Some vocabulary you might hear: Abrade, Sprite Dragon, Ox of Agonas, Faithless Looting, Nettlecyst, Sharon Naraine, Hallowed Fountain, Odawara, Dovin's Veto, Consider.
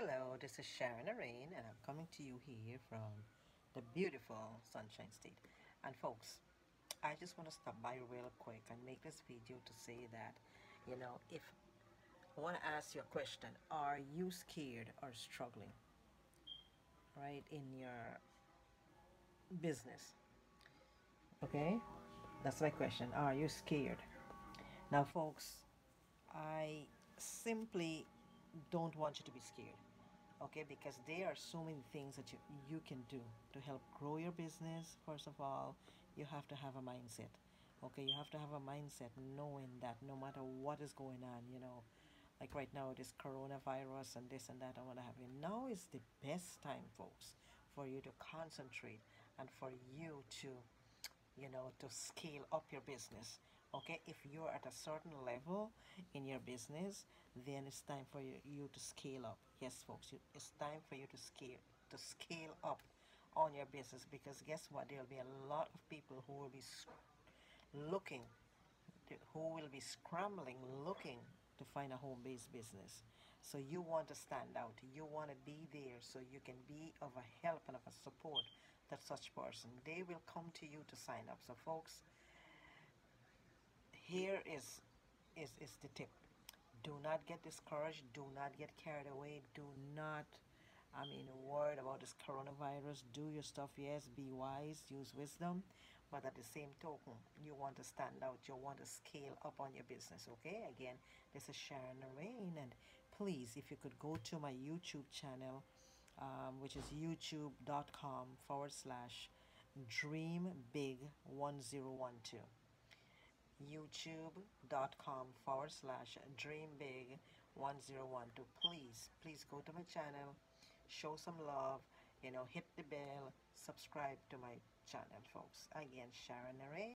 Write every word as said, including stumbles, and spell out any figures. Hello, this is Sharon Naraine, and I'm coming to you here from the beautiful Sunshine State. And folks, I just want to stop by real quick and make this video to say that, you know, if I want to ask you a question, are you scared or struggling, right, in your business? Okay, that's my question. Are you scared? Now, folks, I simply don't want you to be scared, okay, because there are so many things that you, you can do to help grow your business. First of all, you have to have a mindset, okay? You have to have a mindset knowing that no matter what is going on, you know, like right now, this coronavirus and this and that, I want to have you. Now is the best time, folks, for you to concentrate and for you to, you know, to scale up your business. Okay, if you're at a certain level in your business, then it's time for you, you to scale up. Yes, folks, you, it's time for you to scale to scale up on your business, because guess what? There will be a lot of people who will be looking, who will be scrambling, looking to find a home-based business. So you want to stand out. You want to be there so you can be of a help and of a support to such person. They will come to you to sign up. So, folks, here is, is, is the tip. Do not get discouraged. Do not get carried away. Do not, I mean, worried about this coronavirus. Do your stuff, yes. Be wise. Use wisdom. But at the same token, you want to stand out. You want to scale up on your business, okay? Again, this is Sharon Naraine. And please, if you could go to my YouTube channel, um, which is youtube.com forward slash dreambig1012. youtube.com forward slash dreambig1012. Please, please go to my channel, show some love, you know, hit the bell, subscribe to my channel, folks. Again, Sharon Naraine.